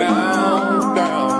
down, down.